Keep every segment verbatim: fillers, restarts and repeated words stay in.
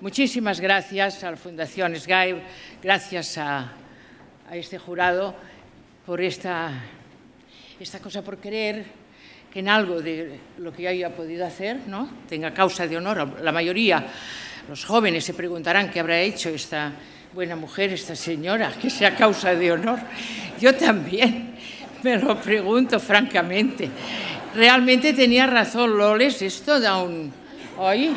Muchísimas gracias a la Fundación S G A E, gracias a, a este jurado por esta, esta cosa, por creer que en algo de lo que yo haya podido hacer, ¿no?, tenga causa de honor. La mayoría, los jóvenes, se preguntarán qué habrá hecho esta buena mujer, esta señora, que sea causa de honor. Yo también me lo pregunto, francamente. Realmente tenía razón Loles, esto da un... hoy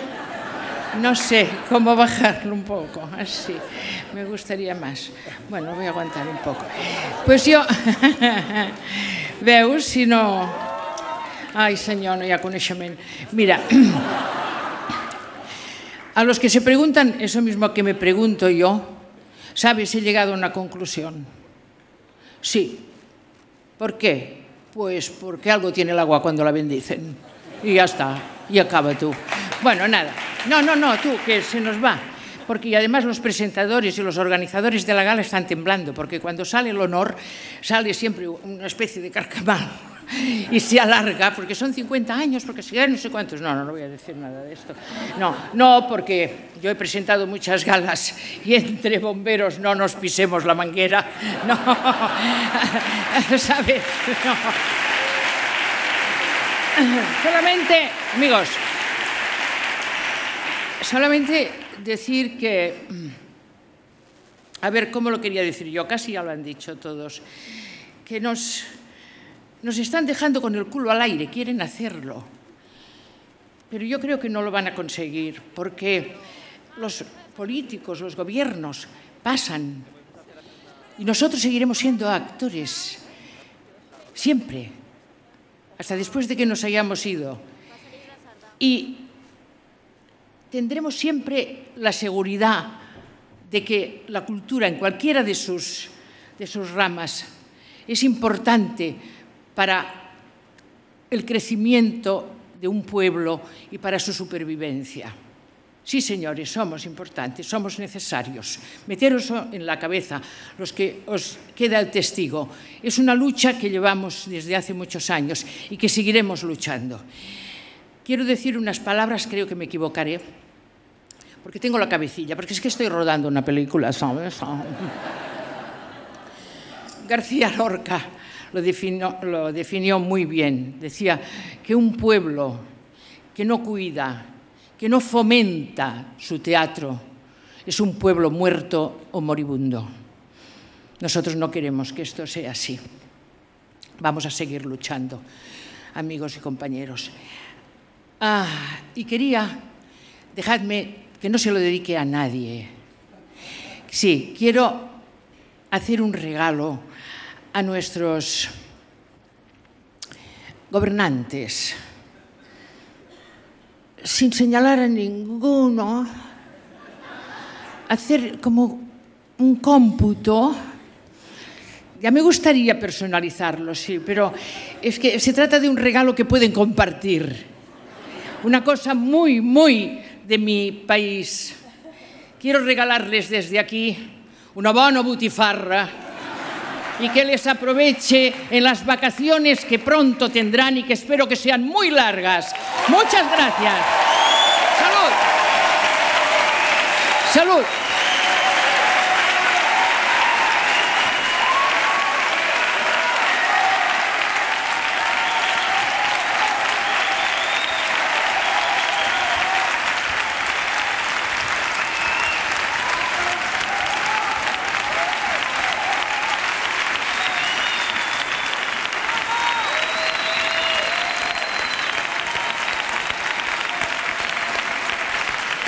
no sé cómo bajarlo un poco, así, me gustaría más. Bueno, voy a aguantar un poco. Pues yo, veus, si no... Ai, senyor, no hi ha coneixement. Mira, a los que se preguntan eso mismo que me pregunto yo, ¿sabes? He llegado a una conclusión. Sí. ¿Por qué? Pues porque algo tiene el agua cuando la bendicen. Y ya está, y acaba tú. Bueno, nada. No, no, no, tú, que se nos va. Porque además los presentadores y los organizadores de la gala están temblando, porque cuando sale el honor sale siempre una especie de carcamal y se alarga, porque son cincuenta años, porque si no sé cuántos... No, no, no voy a decir nada de esto. No, no, porque yo he presentado muchas galas y entre bomberos no nos pisemos la manguera. No, ¿sabes? No. Solamente, amigos, solamente decir que... A ver, ¿cómo lo quería decir yo? Casi ya lo han dicho todos. Que nos... Nos están dejando con el culo al aire, quieren hacerlo. Pero yo creo que no lo van a conseguir, porque los políticos, los gobiernos pasan y nosotros seguiremos siendo actores, siempre, hasta después de que nos hayamos ido. Y tendremos siempre la seguridad de que la cultura, en cualquiera de sus, de sus ramas, es importante para el crecimiento de un pueblo y para su supervivencia. Sí, señores, somos importantes, somos necesarios. Meteros en la cabeza, los que os queda el testigo. Es una lucha que llevamos desde hace muchos años y que seguiremos luchando. Quiero decir unas palabras, creo que me equivocaré, porque tengo la cabecilla, porque es que estoy rodando una película, ¿sabes? García Lorca Lo definió, lo definió muy bien. Decía que un pueblo que no cuida, que no fomenta su teatro, es un pueblo muerto o moribundo. Nosotros no queremos que esto sea así. Vamos a seguir luchando, amigos y compañeros. Ah, y quería, dejadme que no se lo dedique a nadie. Sí, quiero hacer un regalo a nuestros gobernantes, sin señalar a ninguno, hacer como un cómputo. Ya me gustaría personalizarlo, sí, pero es que se trata de un regalo que pueden compartir. Una cosa muy, muy de mi país. Quiero regalarles desde aquí una buena butifarra y que les aproveche en las vacaciones que pronto tendrán y que espero que sean muy largas. Muchas gracias. Salud. Salud.